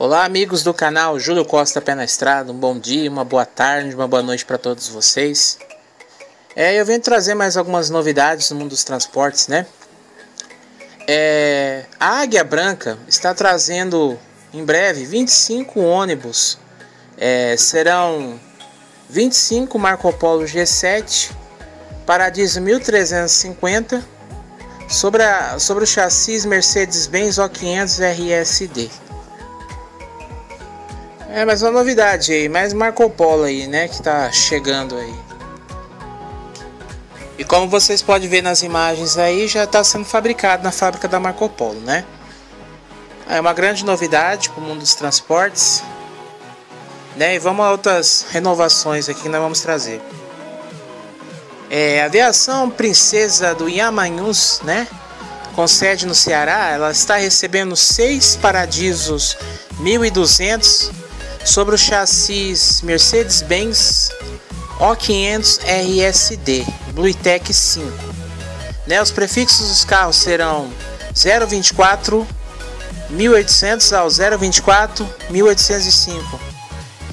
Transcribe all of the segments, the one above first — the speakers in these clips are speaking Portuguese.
Olá amigos do canal Júlio Costa Pé na Estrada, um bom dia, uma boa tarde, uma boa noite para todos vocês. Eu venho trazer mais algumas novidades no mundo dos transportes, né? A Águia Branca está trazendo em breve 25 ônibus, serão 25 Marcopolo G7, Paradiso 1350, sobre o chassi Mercedes-Benz O500 RSD. É mais uma novidade aí, mais Marcopolo aí, né, que tá chegando aí. E como vocês podem ver nas imagens aí, já está sendo fabricado na fábrica da Marcopolo, né? É uma grande novidade para o mundo dos transportes, né? E vamos a outras renovações aqui que nós vamos trazer. A Viação Princesa do Inhamuns, né, com sede no Ceará, ela está recebendo 6 Paradisos 1200 sobre o chassis Mercedes-Benz O500 RSD Bluetech 5, né? Os prefixos dos carros serão 024 1800 ao 024 1805.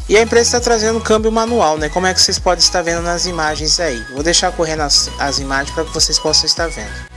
E a empresa está trazendo câmbio manual, né? Como é que vocês podem estar vendo nas imagens aí. Vou deixar correndo as imagens para que vocês possam estar vendo.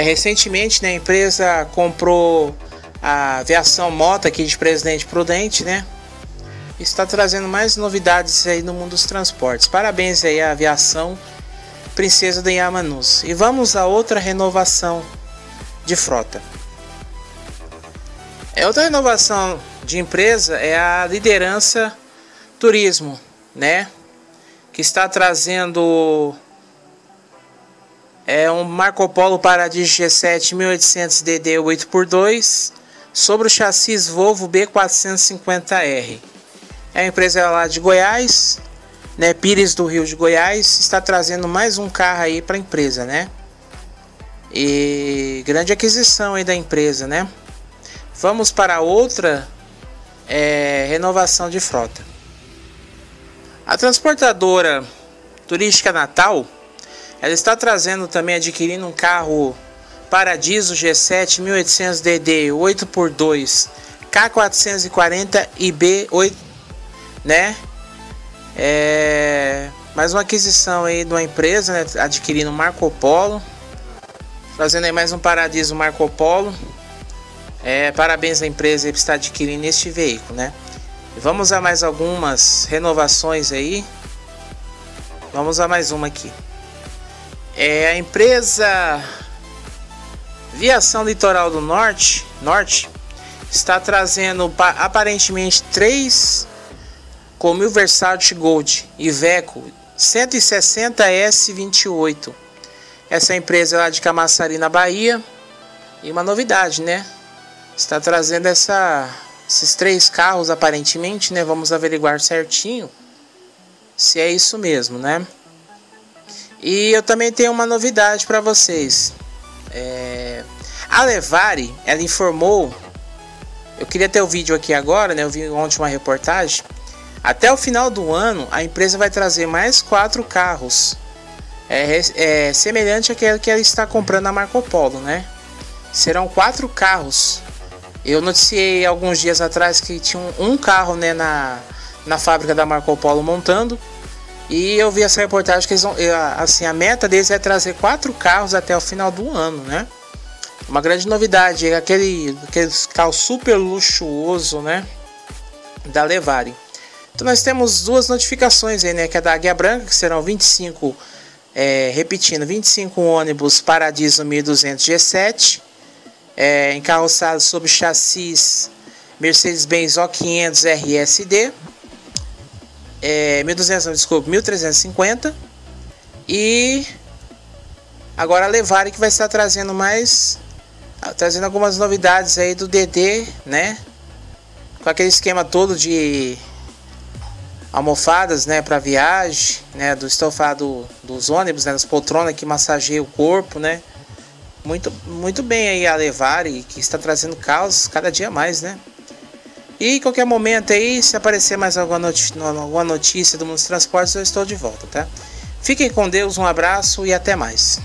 Recentemente, né, a empresa comprou a Viação Mota aqui de Presidente Prudente, né? Está trazendo mais novidades aí no mundo dos transportes. Parabéns aí à Viação Princesa do Inhamuns. E vamos a outra renovação de frota. Outra renovação de empresa é a Liderança Turismo, né? Que está trazendo um Marcopolo Paradiso G7 1800DD 8x2 sobre o chassi Volvo B450R. É a empresa lá de Goiás, né, Pires do Rio de Goiás, está trazendo mais um carro aí para a empresa, né? E grande aquisição aí da empresa, né? Vamos para outra renovação de frota. A Transportadora Turística Natal, ela está trazendo também, adquirindo um carro Paradiso G7 1800DD 8x2 K440 e B8, né? Mais uma aquisição aí de uma empresa, né? Adquirindo Marcopolo, trazendo aí mais um Paradiso Marcopolo. Parabéns à empresa por estar adquirindo este veículo, né? E vamos a mais algumas renovações aí. Vamos a mais uma aqui. A empresa Viação Litoral do Norte está trazendo aparentemente 3 Comil Versatile Gold Iveco 160S28. Essa empresa é lá de Camaçari, na Bahia. E uma novidade, né? Está trazendo esses 3 carros aparentemente, né? Vamos averiguar certinho se é isso mesmo, né? E eu também tenho uma novidade para vocês. A Levare, ela informou, eu queria ter o vídeo aqui agora, né? Eu vi ontem uma reportagem. Até o final do ano, a empresa vai trazer mais 4 carros, semelhante àquele que ela está comprando a Marcopolo, né? Serão 4 carros. Eu noticiei alguns dias atrás que tinha um carro, né, na fábrica da Marcopolo montando. E eu vi essa reportagem que eles vão, assim, a meta deles é trazer 4 carros até o final do ano, né? Uma grande novidade, aquele carro super luxuoso, né, da Levare. Então nós temos 2 notificações aí, né, que é da Águia Branca, que serão 25 ônibus Paradiso 1200 G7, encarroçados sob chassis Mercedes-Benz O500 RSD. 1350. E agora a Levare, que vai estar trazendo trazendo algumas novidades aí do DD, né? Com aquele esquema todo de almofadas, né, para viagem, né, do estofado dos ônibus, né, das poltronas que massageia o corpo, né? Muito, muito bem aí a Levare, que está trazendo carros cada dia mais, né? E em qualquer momento aí, se aparecer mais alguma notícia do mundo dos transportes, eu estou de volta, tá? Fiquem com Deus, um abraço e até mais.